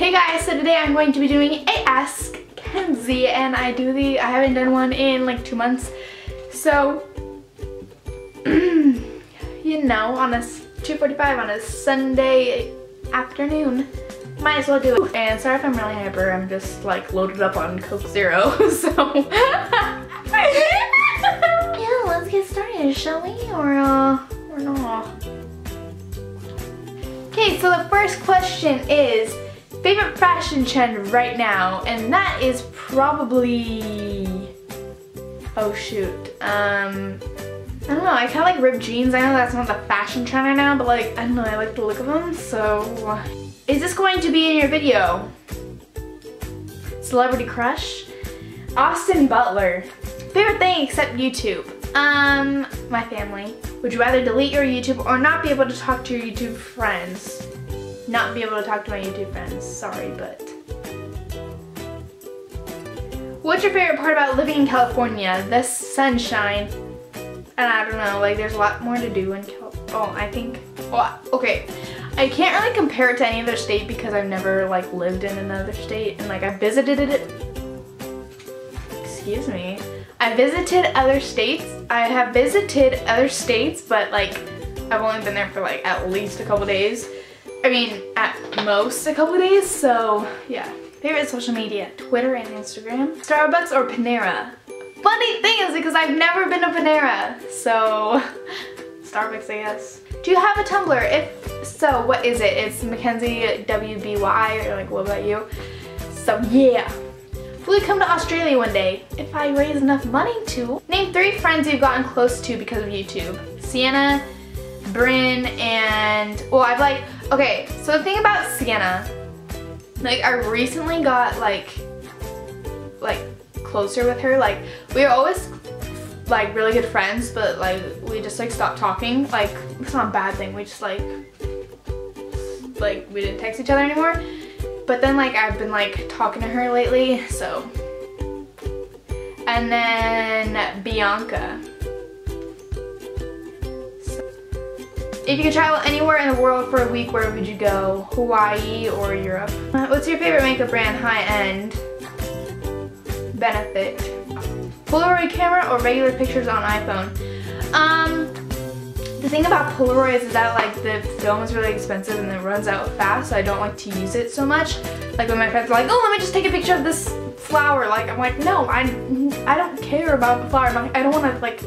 Hey guys, so today I'm going to be doing a Ask Kenzie, and I haven't done one in like 2 months, so you know, on a 2:45 on a Sunday afternoon, might as well do it. And sorry if I'm really hyper, I'm just like loaded up on Coke Zero, so yeah, let's get started, shall we? Or not. Okay, so the first question is favorite fashion trend right now, and that is probably, oh shoot, I don't know, I kinda like ripped jeans. I know that's not the fashion trend right now, but like, I don't know, I like the look of them, so. Is this going to be in your video? Celebrity crush? Austin Butler. Favorite thing except YouTube? My family. Would you rather delete your YouTube or not be able to talk to your YouTube friends? Not be able to talk to my YouTube friends, sorry, but. What's your favorite part about living in California? The sunshine. And I don't know, like there's a lot more to do in California. Oh, I think, well, okay. I can't really compare it to any other state because I've never like lived in another state, and like I visited it, excuse me. I visited other states. I have visited other states, but like I've only been there for like at least a couple days. I mean, at most a couple days, so yeah. Favorite social media, Twitter and Instagram. Starbucks or Panera? Funny thing is because I've never been to Panera, so Starbucks, I guess. Do you have a Tumblr? If so, what is it? It's McKenzie WBY, or like, what about you? So yeah. Will you come to Australia one day? If I raise enough money to. Name 3 friends you've gotten close to because of YouTube. Sienna, Bryn, and, well, I've like, okay, so the thing about Sienna, like I recently got like closer with her. Like we were always like really good friends, but like we just like stopped talking. Like it's not a bad thing. We just like we didn't text each other anymore. But then like I've been like talking to her lately, so. And then Bianca. If you could travel anywhere in the world for a week, where would you go? Hawaii or Europe? What's your favorite makeup brand, high-end? Benefit. Polaroid camera or regular pictures on iPhone? The thing about Polaroids is that like the film is really expensive and it runs out fast, so I don't like to use it so much. Like when my friends are like, oh, let me just take a picture of this flower. Like I'm like, no, I don't care about the flower. I don't want to like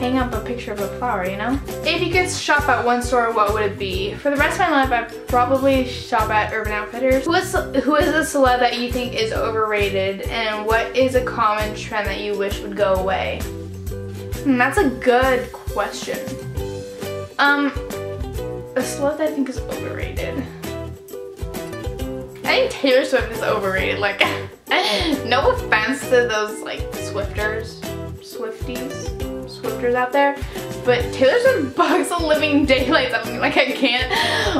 hang up a picture of a flower, you know? If you could shop at one store, what would it be? For the rest of my life, I'd probably shop at Urban Outfitters. Who is a celeb that you think is overrated, and what is a common trend that you wish would go away? That's a good question. A celeb that I think is overrated. I think Taylor Swift is overrated. Like, no offense to those like Swifties out there, but Taylor Swift bugs the living daylights. I mean, like I can't,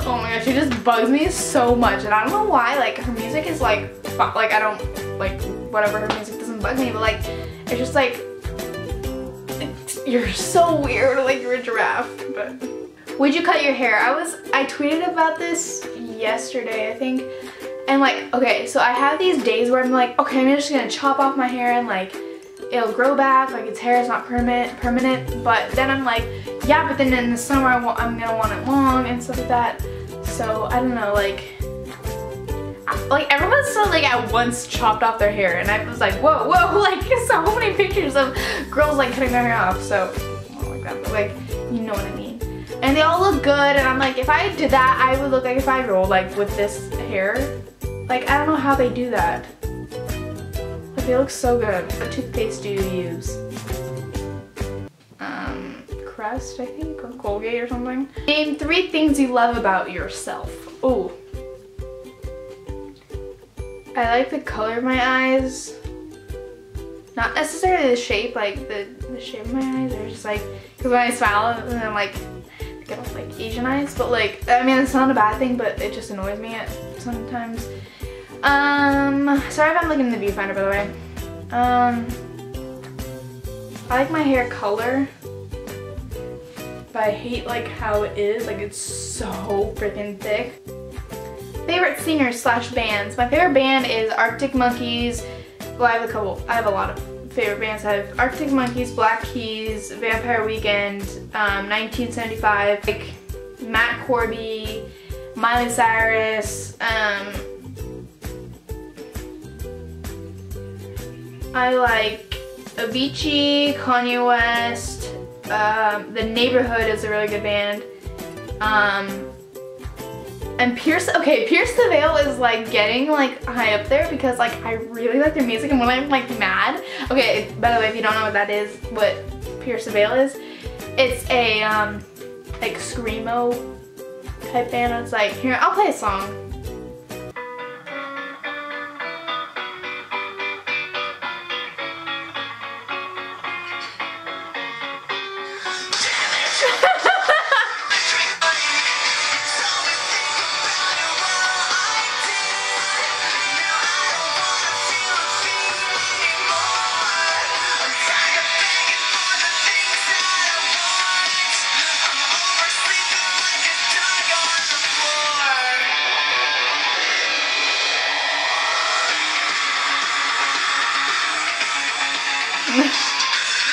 oh my gosh, she just bugs me so much, and I don't know why. Like her music is like I don't, like whatever, her music doesn't bug me, but like it's just like, you're so weird, like you're a giraffe. But would you cut your hair? I tweeted about this yesterday, I think, and like, okay, so I have these days where I'm like, okay, I'm just gonna chop off my hair and like it'll grow back, like its hair is not permanent, but then I'm like, yeah, but then in the summer I'm gonna want it long and stuff like that. So I don't know, like everyone's still like at once chopped off their hair, and I was like, whoa, whoa, like so many pictures of girls like cutting their hair off, so I don't like that, but like, you know what I mean. And they all look good, and I'm like, if I did that, I would look like a 5-year-old, like with this hair. Like, I don't know how they do that. They look so good. What toothpaste do you use? Crest, I think, or Colgate or something. Name 3 things you love about yourself. Ooh. I like the color of my eyes. Not necessarily the shape, like the shape of my eyes, or just like, because when I smile and I'm like, I get off like Asian eyes, but like, I mean, it's not a bad thing, but it just annoys me sometimes. Sorry if I'm looking in the viewfinder, by the way. I like my hair color, but I hate like how it is, like it's so freaking thick. favorite singers slash bands. My favorite band is Arctic Monkeys. Well, I have a couple. I have a lot of favorite bands. I have Arctic Monkeys, Black Keys, Vampire Weekend, 1975, like Matt Corby, Miley Cyrus. I like Avicii, Kanye West. The Neighborhood is a really good band. And Pierce the Veil is like getting like high up there because like I really like their music, and when I'm like mad, okay, by the way, if you don't know what that is, what Pierce the Veil is, it's a like screamo type band. It's like, here, I'll play a song.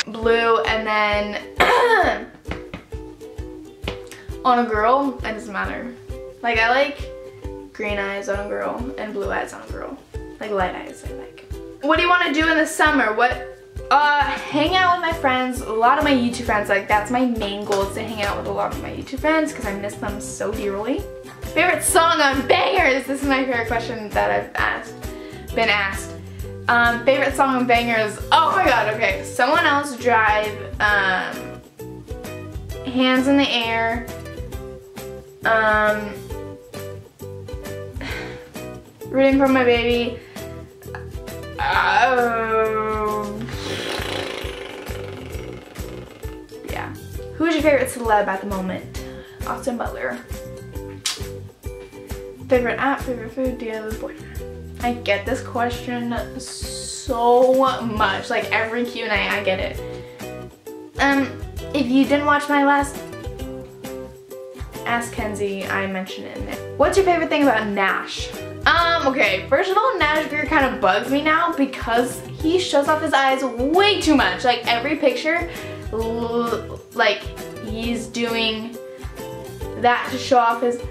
Blue, and then On a Girl. It doesn't matter. Like, I like Green Eyes on a Girl and Blue Eyes on a Girl. Like, Light Eyes, I like. What do you want to do in the summer? What? Hang out with my friends. A lot of my YouTube friends. Like, that's my main goal, is to hang out with a lot of my YouTube friends because I miss them so dearly. Favorite song on Bangers? This is my favorite question that I've been asked. Favorite song on Bangers, oh my god, okay, Someone Else Drive, Hands in the Air, Rooting for My Baby, yeah. Who's your favorite celeb at the moment? Austin Butler. Favorite app, favorite food, do you have a boyfriend? I get this question so much, like every Q&A I get it. If you didn't watch my last Ask Kenzie, I mentioned it in there. What's your favorite thing about Nash? Okay, first of all, Nash Greer kind of bugs me now because he shows off his eyes way too much. Like every picture, like he's doing that to show off his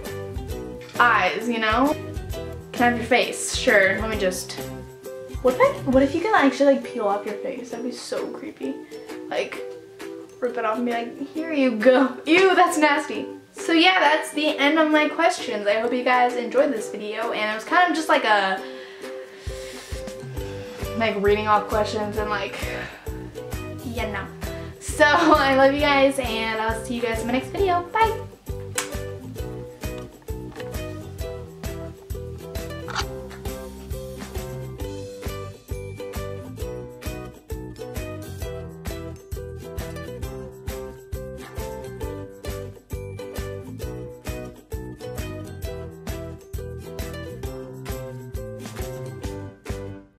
eyes, you know? Have your face, sure. Let me just. What if you can actually like peel off your face? That'd be so creepy. Like, rip it off and be like, here you go. Ew, that's nasty. So yeah, that's the end of my questions. I hope you guys enjoyed this video, and it was kind of just like a reading off questions and like, yeah, no. So I love you guys, and I'll see you guys in my next video. Bye.